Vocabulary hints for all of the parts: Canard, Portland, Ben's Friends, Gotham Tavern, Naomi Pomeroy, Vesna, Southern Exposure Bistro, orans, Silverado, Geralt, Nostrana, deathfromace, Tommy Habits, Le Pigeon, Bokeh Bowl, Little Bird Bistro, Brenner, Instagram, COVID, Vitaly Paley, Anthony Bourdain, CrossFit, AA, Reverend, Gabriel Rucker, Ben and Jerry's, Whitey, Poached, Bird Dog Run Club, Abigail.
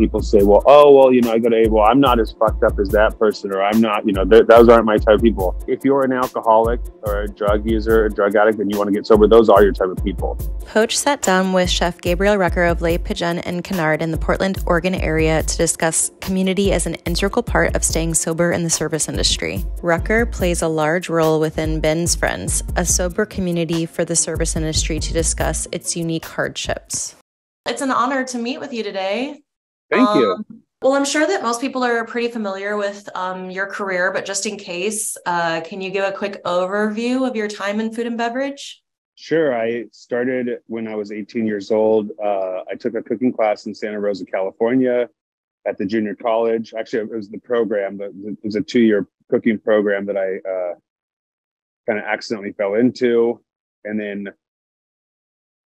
people say, well, oh, well, you know, I go to A, well, I'm not as fucked up as that person, or I'm not, you know, those aren't my type of people. If you're an alcoholic or a drug user, a drug addict, and you want to get sober, those are your type of people. Poached sat down with Chef Gabriel Rucker of Le Pigeon and Canard in the Portland, Oregon area to discuss community as an integral part of staying sober in the service industry. Rucker plays a large role within Ben's Friends, a sober community for the service industry, to discuss its unique hardships. It's an honor to meet with you today. Thank you. Well, I'm sure that most people are pretty familiar with your career, but just in case, can you give a quick overview of your time in food and beverage? Sure. I started when I was 18 years old. I took a cooking class in Santa Rosa, California at the junior college. Actually, it was the program, but it was a two-year cooking program that I kind of accidentally fell into. And then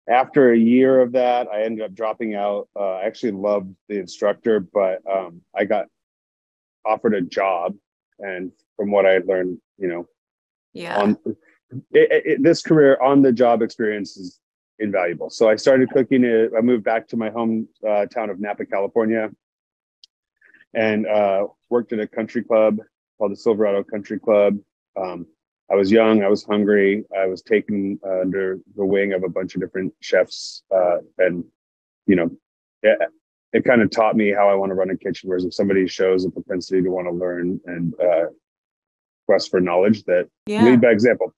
after a year of that, I ended up dropping out. I actually loved the instructor, but I got offered a job. And from what I learned, you know, this career on the job experience is invaluable. So I started cooking. I moved back to my home town of Napa, California, and worked at a country club called the Silverado Country Club. I was young, I was hungry, I was taken under the wing of a bunch of different chefs. And, you know, it kind of taught me how I want to run a kitchen, whereas if somebody shows a propensity to want to learn and quest for knowledge, that lead by example.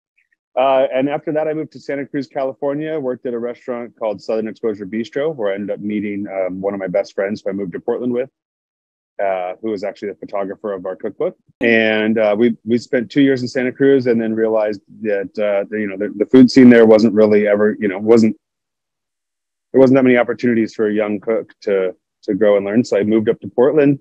And after that, I moved to Santa Cruz, California, worked at a restaurant called Southern Exposure Bistro, where I ended up meeting one of my best friends who I moved to Portland with, who was actually the photographer of our cookbook. And we spent 2 years in Santa Cruz, and then realized that you know, the food scene there wasn't really ever, you know, there wasn't that many opportunities for a young cook to grow and learn. So I moved up to Portland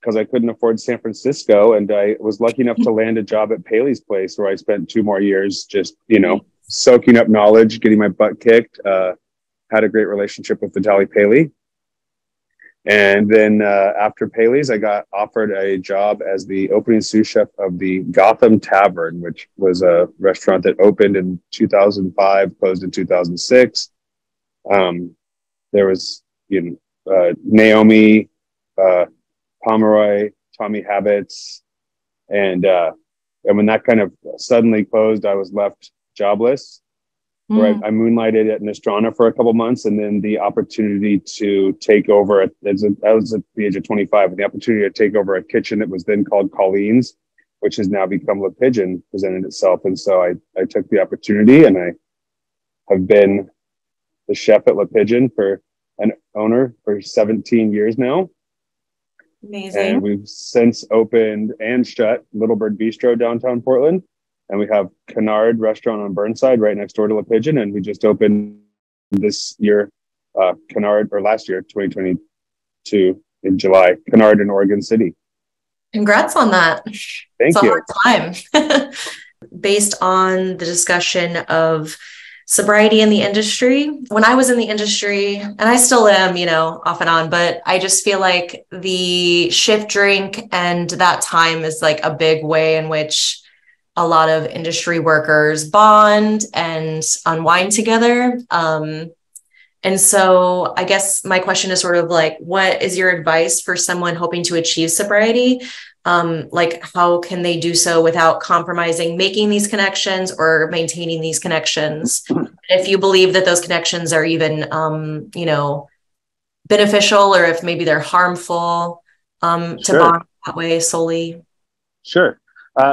because I couldn't afford San Francisco, and I was lucky enough to land a job at Paley's Place, where I spent 2 more years just, you know, soaking up knowledge, getting my butt kicked. Had a great relationship with Vitaly Paley. And then after Paley's, I got offered a job as the opening sous chef of the Gotham Tavern, which was a restaurant that opened in 2005, closed in 2006. There was, you know, Naomi Pomeroy, Tommy Habits. And when that kind of suddenly closed, I was left jobless. Where I moonlighted at Nostrana for a couple months, and then the opportunity to take over, I was at the age of 25, and the opportunity to take over a kitchen that was then called Colleen's, which has now become Le Pigeon, presented itself. And so I took the opportunity, and I have been the chef at Le Pigeon for 17 years now. Amazing. And we've since opened and shut Little Bird Bistro downtown Portland. And we have Canard restaurant on Burnside right next door to Le Pigeon. And we just opened this year, Canard, or last year, 2022 in July, Canard in Oregon City. Congrats on that. Thank you. It's a hard time. Based on the discussion of sobriety in the industry, when I was in the industry, and I still am, you know, off and on, but I just feel like the shift drink and that time is like a big way in which a lot of industry workers bond and unwind together. And so I guess my question is sort of like, what is your advice for someone hoping to achieve sobriety? Like, how can they do so without compromising making these connections or maintaining these connections? And if you believe that those connections are even, you know, beneficial, or if maybe they're harmful to bond that way solely. Sure.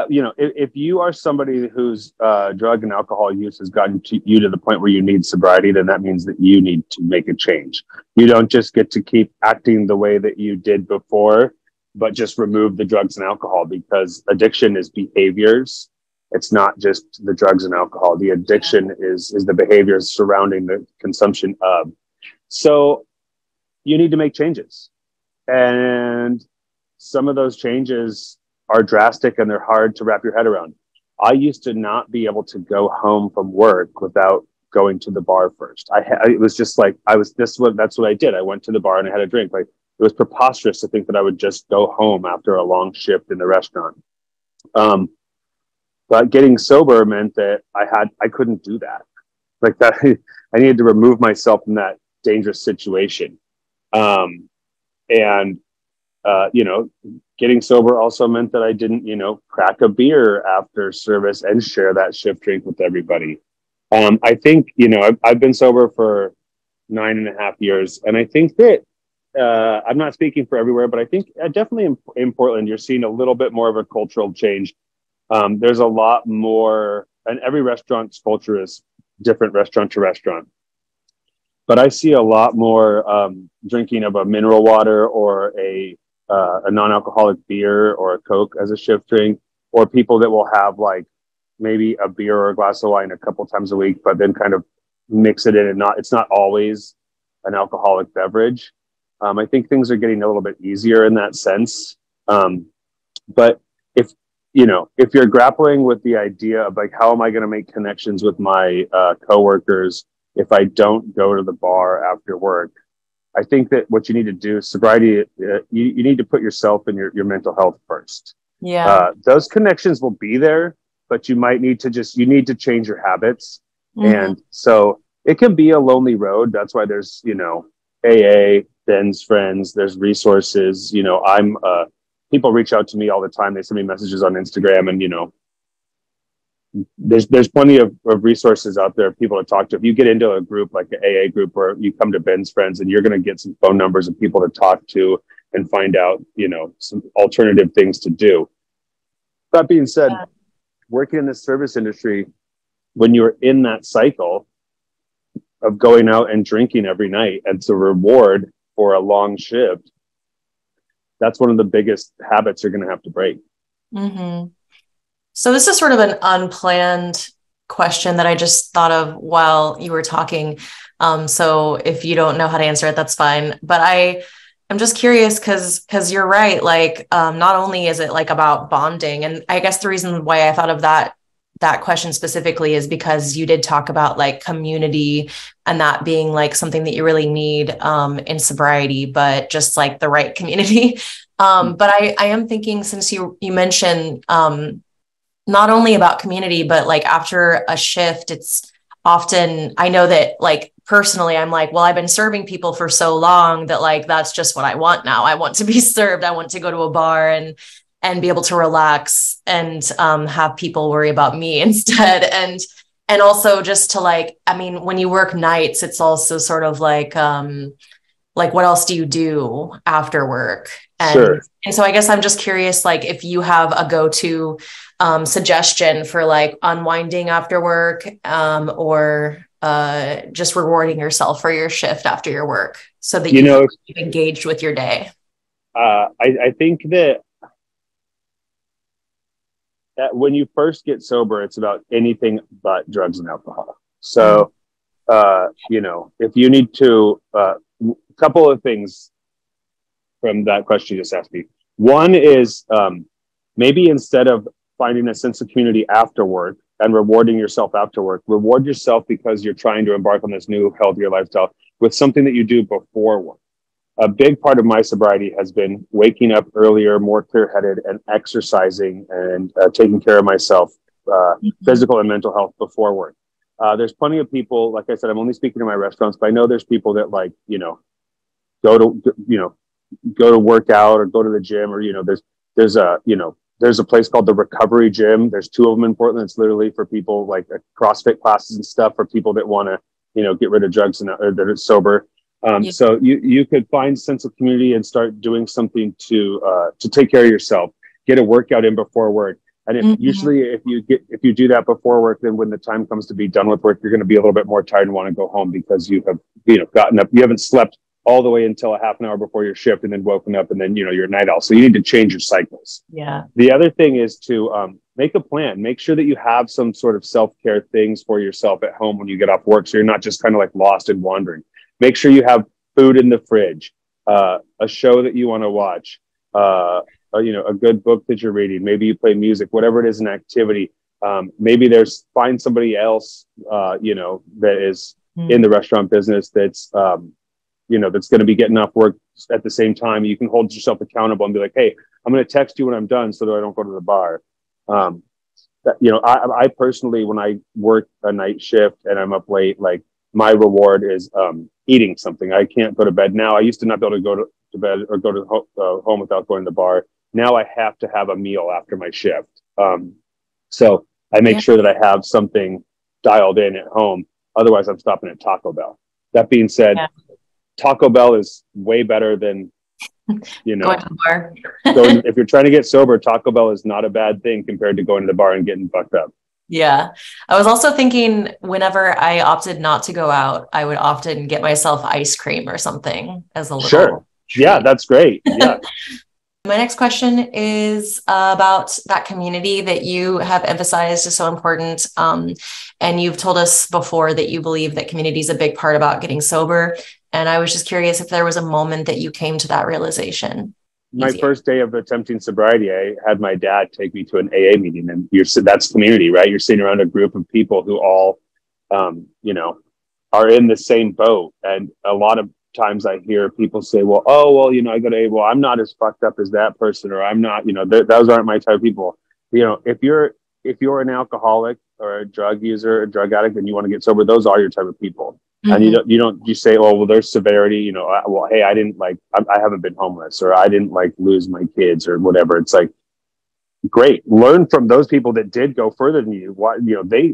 You know, if you are somebody whose drug and alcohol use has gotten to you to the point where you need sobriety, then that means that you need to make a change. You don't just get to keep acting the way that you did before, but just remove the drugs and alcohol, because addiction is behaviors. It's not just the drugs and alcohol. The addiction is the behaviors surrounding the consumption of. So you need to make changes. And some of those changes are drastic, and they're hard to wrap your head around. I used to not be able to go home from work without going to the bar first. It was just like, that's what I did. I went to the bar and I had a drink. Like, it was preposterous to think that I would just go home after a long shift in the restaurant. But getting sober meant that I couldn't do that. Like that, I needed to remove myself from that dangerous situation. And, you know, getting sober also meant that I didn't, you know, crack a beer after service and share that shift drink with everybody. I think, you know, I've been sober for 9.5 years. And I think that I'm not speaking for everywhere, but I think definitely in Portland, you're seeing a little bit more of a cultural change. There's a lot more, and every restaurant's culture is different restaurant to restaurant. But I see a lot more drinking of a mineral water or a non-alcoholic beer or a Coke as a shift drink, or people that will have like maybe a beer or a glass of wine a couple times a week, but then kind of mix it in and it's not always an alcoholic beverage. I think things are getting a little bit easier in that sense. But if you're grappling with the idea of like, how am I going to make connections with my coworkers if I don't go to the bar after work? I think that what you need to do, sobriety, you need to put yourself and your mental health first. Yeah. Those connections will be there, but you might need to you need to change your habits. Mm-hmm. And so it can be a lonely road. That's why there's, you know, AA, Ben's Friends, there's resources. You know, people reach out to me all the time. They send me messages on Instagram, and, you know, there's plenty of resources out there, people to talk to. If you get into a group like an AA group, or you come to Ben's Friends, and you're going to get some phone numbers of people to talk to and find out, you know, some alternative things to do. That being said, yeah, working in the service industry, when you're in that cycle of going out and drinking every night, it's a reward for a long shift. That's one of the biggest habits you're going to have to break. Mm-hmm. So this is sort of an unplanned question that I just thought of while you were talking. So if you don't know how to answer it, that's fine. But I'm just curious because you're right. Like, not only is it like about bonding, and I guess the reason why I thought of that question specifically is because you did talk about like community and that being like something that you really need in sobriety, but just like the right community. But I am thinking, since you mentioned not only about community, but like after a shift, it's often, I know that like personally, I'm like, well, I've been serving people for so long that like, that's just what I want now. I want to be served. I want to go to a bar and be able to relax and have people worry about me instead. And also just to like, I mean, when you work nights, it's also sort of like what else do you do after work? And, sure. And so I guess I'm just curious, like if you have a go-to suggestion for like unwinding after work or just rewarding yourself for your shift after your work so that you've engaged with your day. I think that when you first get sober, it's about anything but drugs and alcohol. So, you know, if you need to, couple of things from that question you just asked me. One is maybe instead of finding a sense of community after work and rewarding yourself after work, reward yourself because you're trying to embark on this new healthier lifestyle with something that you do before work. A big part of my sobriety has been waking up earlier, more clear-headed, and exercising and taking care of myself, physical and mental health before work. There's plenty of people, like I said, I'm only speaking to my restaurants, but I know there's people that like, you know, go to work out or go to the gym, or, you know, there's a place called the Recovery Gym. There's 2 of them in Portland. It's literally for people like CrossFit classes and stuff for people that want to, you know, get rid of drugs and or that are sober. Yeah. So you could find a sense of community and start doing something to take care of yourself, get a workout in before work. And usually if you do that before work, then when the time comes to be done with work, you're going to be a little bit more tired and want to go home because you have, you know, gotten up, you haven't slept all the way until a half an hour before your shift and then woken up and then, you know, you're a night owl. So you need to change your cycles. Yeah. The other thing is to make a plan, make sure that you have some sort of self-care things for yourself at home when you get off work. So you're not just kind of like lost and wandering. Make sure you have food in the fridge, a show that you want to watch, you know, a good book that you're reading. Maybe you play music, whatever it is, an activity. Maybe find somebody else, you know, that is in the restaurant business that's, you know, that's going to be getting off work at the same time. You can hold yourself accountable and be like, hey, I'm going to text you when I'm done so that I don't go to the bar. You know, I personally, when I work a night shift and I'm up late, like, my reward is eating something. I can't go to bed now. I used to not be able to go to to bed or go to home without going to the bar. Now I have to have a meal after my shift. So I make sure that I have something dialed in at home. Otherwise, I'm stopping at Taco Bell. That being said, Taco Bell is way better than, you know, going to the bar. So if you're trying to get sober, Taco Bell is not a bad thing compared to going to the bar and getting fucked up. Yeah. I was also thinking whenever I opted not to go out, I would often get myself ice cream or something as a little. Sure. Treat. Yeah, that's great. Yeah. My next question is about that community that you have emphasized is so important. And you've told us before that you believe that community is a big part about getting sober. And I was just curious if there was a moment that you came to that realization. My first day of attempting sobriety, I had my dad take me to an AA meeting, and that's community, right? You're sitting around a group of people who all, you know, are in the same boat. And a lot of times I hear people say, well, oh, well, you know, I go to AA, well, I'm not as fucked up as that person, or I'm not, you know, those aren't my type of people. You know, if you're an alcoholic or a drug user, a drug addict, and you want to get sober, those are your type of people. Mm-hmm. And you say, oh, well, there's severity, you know, well, hey, I didn't like, I haven't been homeless, or I didn't like lose my kids or whatever. It's like, great. Learn from those people that did go further than you. Why, you know, they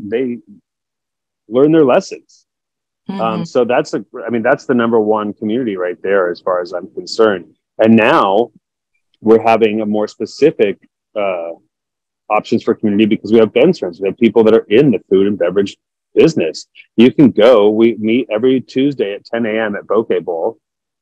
learn their lessons. Mm-hmm. So that's the number one community right there, as far as I'm concerned. And now we're having a more specific, options for community, because we have Ben's Friends. We have people that are in the food and beverage business. You can go, we meet every Tuesday at 10 a.m. at Bokeh Bowl,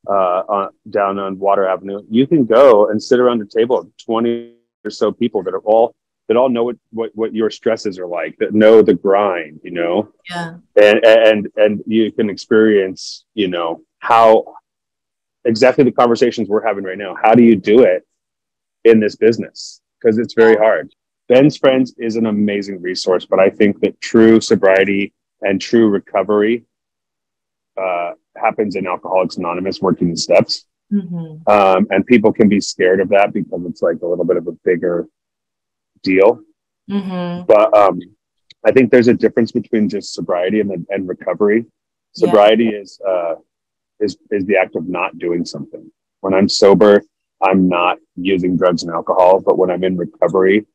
down on Water Avenue. You can go and sit around a table of 20 or so people that all know what your stresses are like, that know the grind, you know? Yeah. And you can experience, you know, how exactly the conversations we're having right now. How do you do it in this business? Because it's very hard. Ben's Friends is an amazing resource, but I think that true sobriety and true recovery happens in Alcoholics Anonymous, working in steps. Mm-hmm. And people can be scared of that because it's like a little bit of a bigger deal. Mm-hmm. But I think there's a difference between just sobriety and recovery. Sobriety is the act of not doing something. When I'm sober, I'm not using drugs and alcohol, but when I'm in recovery,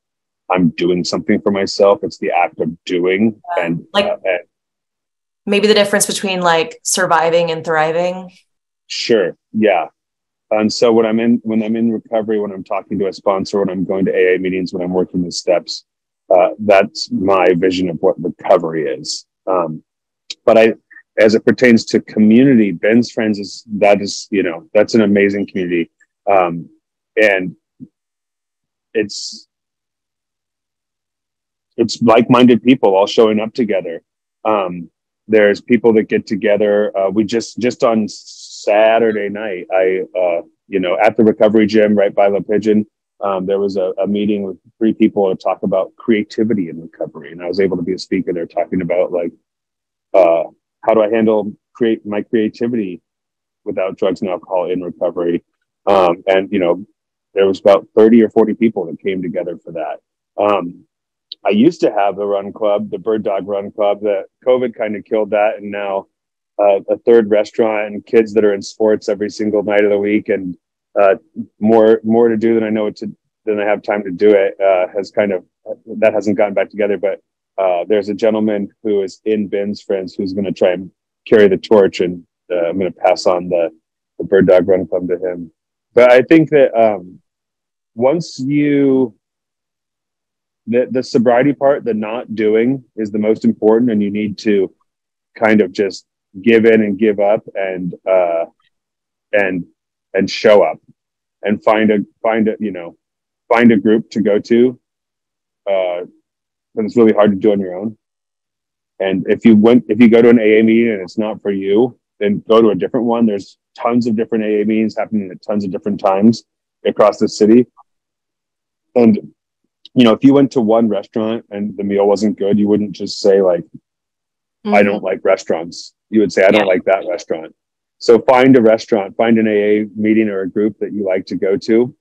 I'm doing something for myself. It's the act of doing. And like maybe the difference between like surviving and thriving. Sure. Yeah. And so when I'm in recovery, when I'm talking to a sponsor, when I'm going to AA meetings, when I'm working the steps, that's my vision of what recovery is. But as it pertains to community, Ben's Friends is, you know, that's an amazing community. And it's like-minded people all showing up together. There's people that get together. We just on Saturday night, I at the recovery gym right by Le Pigeon, there was a meeting with three people to talk about creativity in recovery. And I was able to be a speaker there talking about like, how do I handle my creativity without drugs and alcohol in recovery? And, you know, there was about 30 or 40 people that came together for that. I used to have the run club, the Bird Dog Run Club, that COVID kind of killed that. And now a third restaurant and kids that are in sports every single night of the week, and more to do than I know than I have time to do it, has kind of, that hasn't gotten back together. But there's a gentleman who is in Ben's Friends who's going to try and carry the torch, and I'm going to pass on the Bird Dog Run Club to him. But I think that once you... The sobriety part, the not doing, is the most important, and you need to kind of just give in and give up and show up and find a group to go to. But it's really hard to do on your own. And if you go to an AA meeting and it's not for you, then go to a different one. There's tons of different AA meetings happening at tons of different times across the city. And you know, if you went to one restaurant and the meal wasn't good, you wouldn't just say like, mm-hmm. I don't like restaurants. You would say, I don't like that restaurant. So find a restaurant, find an AA meeting or a group that you like to go to,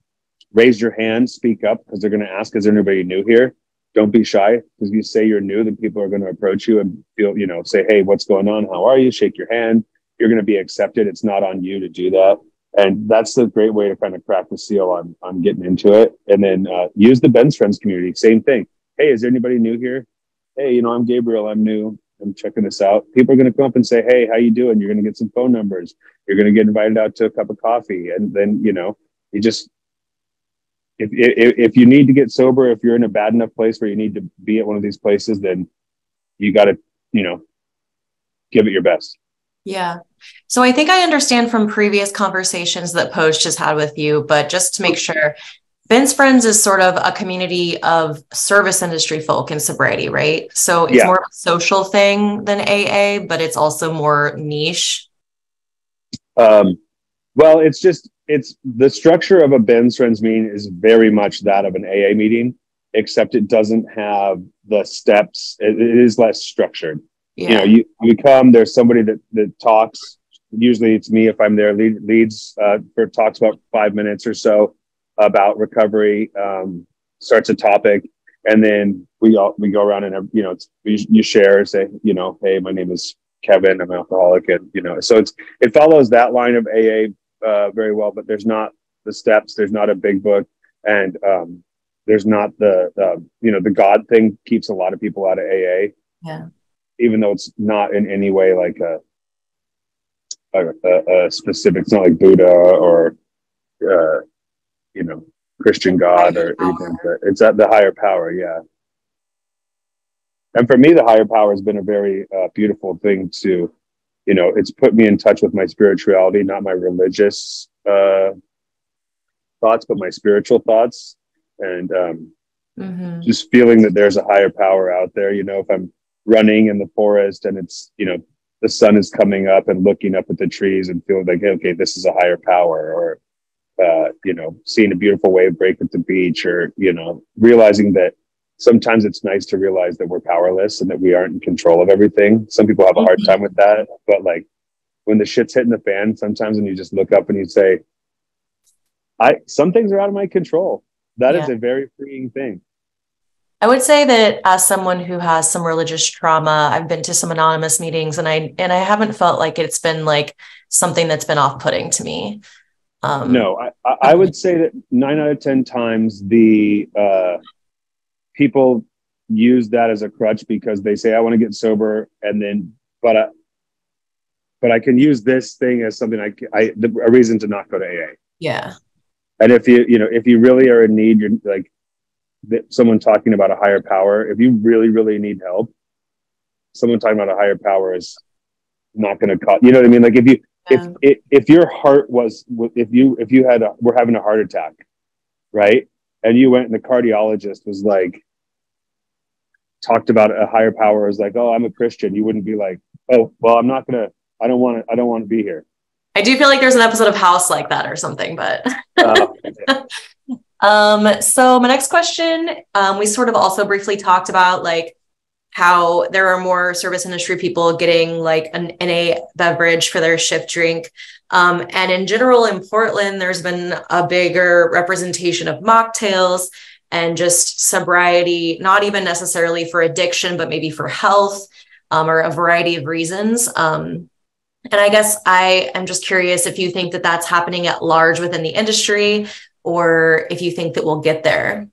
raise your hand, speak up, because they're going to ask, is there anybody new here? Don't be shy, because if you say you're new, then people are going to approach you and feel, you know, say, hey, what's going on? How are you? Shake your hand. You're going to be accepted. It's not on you to do that. And that's a great way to kind of crack the seal on getting into it. And then use the Ben's Friends community. Same thing. Hey, is there anybody new here? Hey, you know, I'm Gabriel. I'm new. I'm checking this out. People are going to come up and say, hey, how you doing? You're going to get some phone numbers. You're going to get invited out to a cup of coffee. And then, you know, you just, if you need to get sober, if you're in a bad enough place where you need to be at one of these places, then you got to, you know, give it your best. Yeah. So I think I understand from previous conversations that Poached has had with you, but just to make sure, Ben's Friends is sort of a community of service industry folk in sobriety, right? So it's more of a social thing than AA, but it's also more niche. Well, it's just, it's the structure of a Ben's Friends meeting is very much that of an AA meeting, except it doesn't have the steps. It is less structured. Yeah. You know, you come, there's somebody that talks. Usually it's me if I'm there, leads for talks about 5 minutes or so about recovery, starts a topic. And then we go around and, you know, you share, say, you know, hey, my name is Kevin, I'm an alcoholic. And, you know, so it follows that line of AA very well, but there's not the steps. There's not a big book. And there's not the God thing keeps a lot of people out of AA. Yeah. Even though it's not in any way like a specific, it's not like Buddha or, you know, Christian God or anything, but it's at the higher power. Yeah. And for me, the higher power has been a very beautiful thing to, you know, it's put me in touch with my spirituality, not my religious thoughts, but my spiritual thoughts. And just feeling that there's a higher power out there. You know, if I'm running in the forest and it's, you know, the sun is coming up and looking up at the trees and feeling like, okay, this is a higher power, or, you know, seeing a beautiful wave break at the beach, or, you know, realizing that sometimes it's nice to realize that we're powerless and that we aren't in control of everything. Some people have a hard time with that, but like when the shit's hitting the fan sometimes and you just look up and you say, some things are out of my control. That is a very freeing thing. I would say that as someone who has some religious trauma, I've been to some anonymous meetings and I haven't felt like it's been like something that's been off-putting to me. No, I would say that 9 out of 10 times the people use that as a crutch because they say, I want to get sober. And then, but I can use this thing as something a reason to not go to AA. Yeah. And if you really are in need, you're like, someone talking about a higher power, if you really, really need help, someone talking about a higher power is not going to cause, you know what I mean? Like if your heart was, if you had were having a heart attack, right? And you went and the cardiologist was like, talked about a higher power, is like, oh, I'm a Christian. You wouldn't be like, oh, well, I'm not going to, I don't want to be here. I do feel like there's an episode of House like that or something, but yeah. So my next question, we sort of also briefly talked about like how there are more service industry people getting like an NA beverage for their shift drink. And in general, in Portland, there's been a bigger representation of mocktails and just sobriety, not even necessarily for addiction, but maybe for health, or a variety of reasons. And I guess I am just curious if you think that that's happening at large within the industry, or if you think that we'll get there.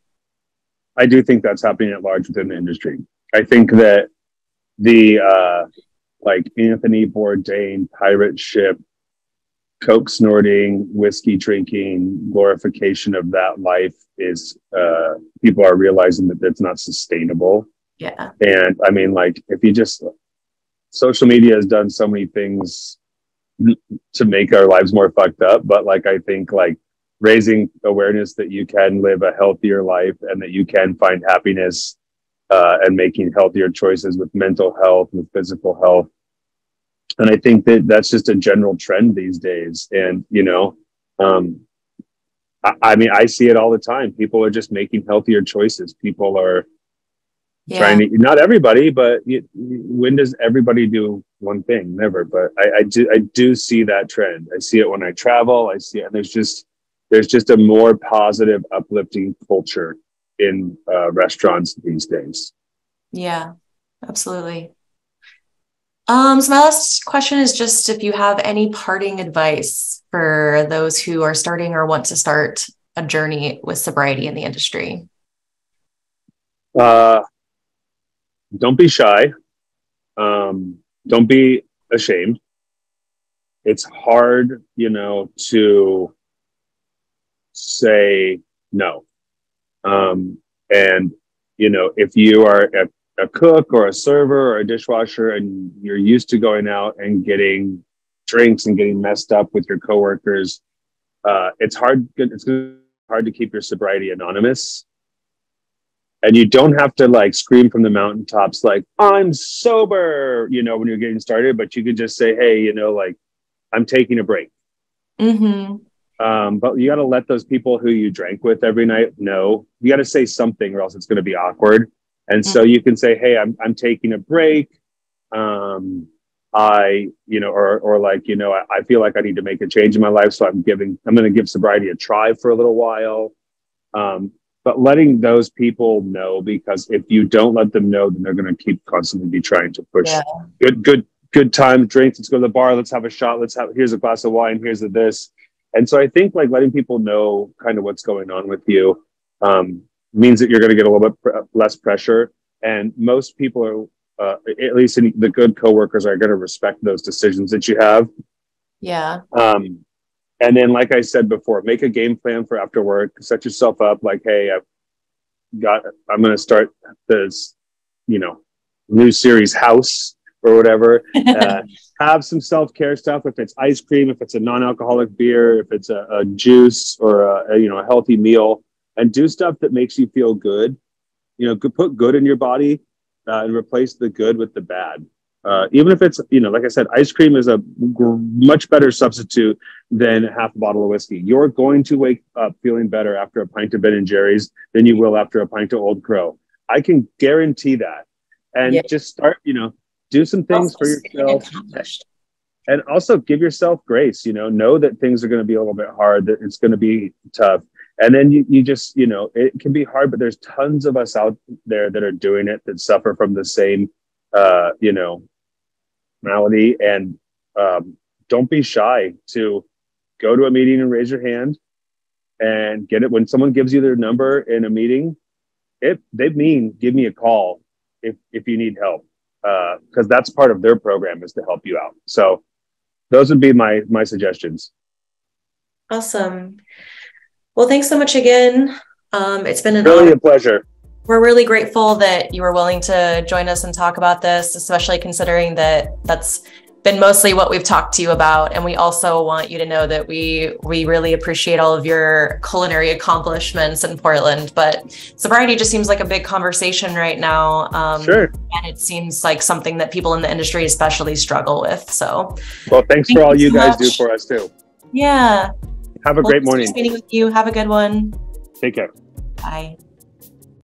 I do think that's happening at large within the industry. I think that the like Anthony Bourdain pirate ship, coke snorting, whiskey drinking, glorification of that life is people are realizing that that's not sustainable. Yeah. And I mean, like if you just, social media has done so many things to make our lives more fucked up. But like, I think like, raising awareness that you can live a healthier life and that you can find happiness and making healthier choices with mental health, with physical health. And I think that that's just a general trend these days. And, you know, I mean, I see it all the time. People are just making healthier choices. People are trying to, not everybody, but when does everybody do one thing? Never. But I do see that trend. I see it when I travel. I see it. And there's just a more positive, uplifting culture in restaurants these days. Yeah, absolutely. So my last question is just if you have any parting advice for those who are starting or want to start a journey with sobriety in the industry. Don't be shy. Don't be ashamed. It's hard, you know, to say no. And, you know, if you are a cook or a server or a dishwasher and you're used to going out and getting drinks and getting messed up with your coworkers, it's hard to keep your sobriety anonymous. And you don't have to like scream from the mountaintops, like, I'm sober, you know, when you're getting started, but you could just say, hey, you know, like, I'm taking a break. Mm-hmm. But you got to let those people who you drank with every night know. You got to say something or else it's going to be awkward. And so you can say, hey, I'm taking a break. I feel like I need to make a change in my life. So I'm going to give sobriety a try for a little while. But letting those people know, because if you don't let them know, then they're going to keep constantly be trying to push. Yeah. Good time drinks. Let's go to the bar. Let's have a shot. Here's a glass of wine. Here's a this. And so I think like letting people know kind of what's going on with you means that you're going to get a little bit less pressure. And most people are, at least the good coworkers, are going to respect those decisions that you have. Yeah. And then, like I said before, make a game plan for after work. Set yourself up like, hey, I'm going to start this, you know, new series House or whatever. Have some self-care stuff. If it's ice cream, if it's a non-alcoholic beer, if it's a juice or a healthy meal, and do stuff that makes you feel good. You know, put good in your body and replace the good with the bad. Even if it's, you know, like I said, ice cream is a much better substitute than half a bottle of whiskey. You're going to wake up feeling better after a pint of Ben and Jerry's than you will after a pint of Old Crow. I can guarantee that. And just start, you know, do some things for yourself. And also give yourself grace, you know that things are going to be a little bit hard, that it's going to be tough. And then you just, you know, it can be hard, but there's tons of us out there that are doing it, that suffer from the same, you know, malady. And don't be shy to go to a meeting and raise your hand and get it. When someone gives you their number in a meeting, if they mean, give me a call if you need help. Because that's part of their program is to help you out. So those would be my suggestions. Awesome. Well, thanks so much again. It's been a pleasure. We're really grateful that you were willing to join us and talk about this, especially considering that that's been mostly what we've talked to you about. And we also want you to know that we really appreciate all of your culinary accomplishments in Portland, but sobriety just seems like a big conversation right now. Sure. And it seems like something that people in the industry especially struggle with. So, well, thanks for all you guys do for us too. Yeah. Have a great morning. Meeting with you. Have a good one. Take care. Bye.